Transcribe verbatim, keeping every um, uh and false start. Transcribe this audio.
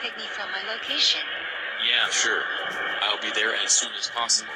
pick me from my location? Yeah, sure. I'll be there as soon as possible.